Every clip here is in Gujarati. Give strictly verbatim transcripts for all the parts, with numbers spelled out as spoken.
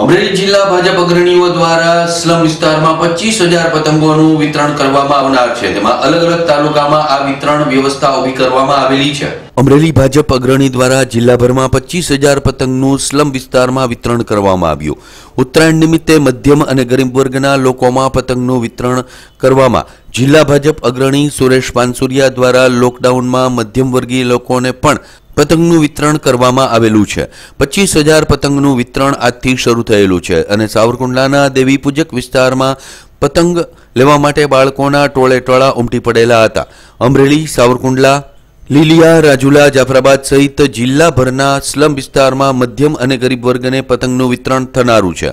અમરેલી જિલ્લા ભાજપ અગ્રણીઓ દ્વારા સ્લમ વિસ્તારમાં પચીસ હજાર પતંગોનું વિતરણ કરવામાં આવનાર છે। તેમાં અલગ અલગ તાલુકામાં આ વિતરણ વ્યવસ્થા ઊભી કરવામાં આવેલી છે। અમરેલી ભાજપ અગ્રણી દ્વારા જિલ્લાભરમાં પચીસ હજાર પતંગનું સ્લમ વિસ્તારમાં વિતરણ કરવામાં આવ્યું। ઉત્તરાયણ નિમિત્તે મધ્યમ અને ગરીબ વર્ગના લોકોમાં પતંગનું વિતરણ કરવામાં જિલ્લા ભાજપ અગ્રણી સુરેશ પાનસુરિયા દ્વારા લોકડાઉનમાં મધ્યમ વર્ગીય લોકોને પણ पतंगनु वितरण करवामां आवेलुं छे। पच्चीस हज़ार पतंगनु वितरण आजथी शरू थयेलुं छे अने सावरकुंडलाना देवीपूजक विस्तारमां पतंग लेवा माटे बाळकोना टोळे टोळा उमटी पडेला हता। अमरेली, सावरकुंडला, લીલિયા, રાજુલા, જાફરાબાદ સહિત જિલ્લાભરના સ્લમ વિસ્તારમાં મધ્યમ અને ગરીબ વર્ગને પતંગનું વિતરણ થનારું છે।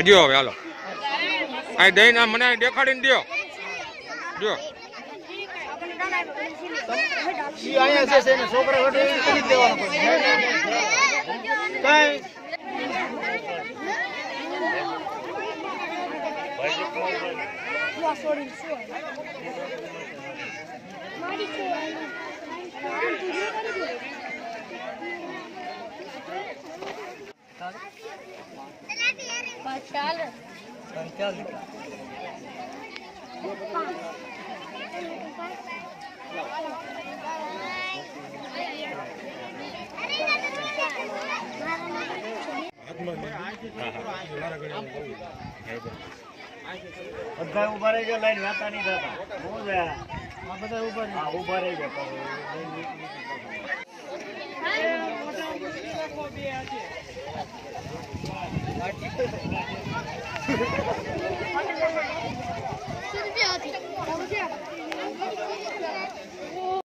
હજી હવે હાલો આ દઈ ના મને દેખાડીને દયો જો ઈ આયા છે છે ને છોકરા હટે કરી દેવાનો કાઈ બધા ઉભા રહી ગયા, લાઈન વાતા નહીં થતા, બહુ જ આ બધા ઉભા રહ્યા ઉભા રહી ગયા।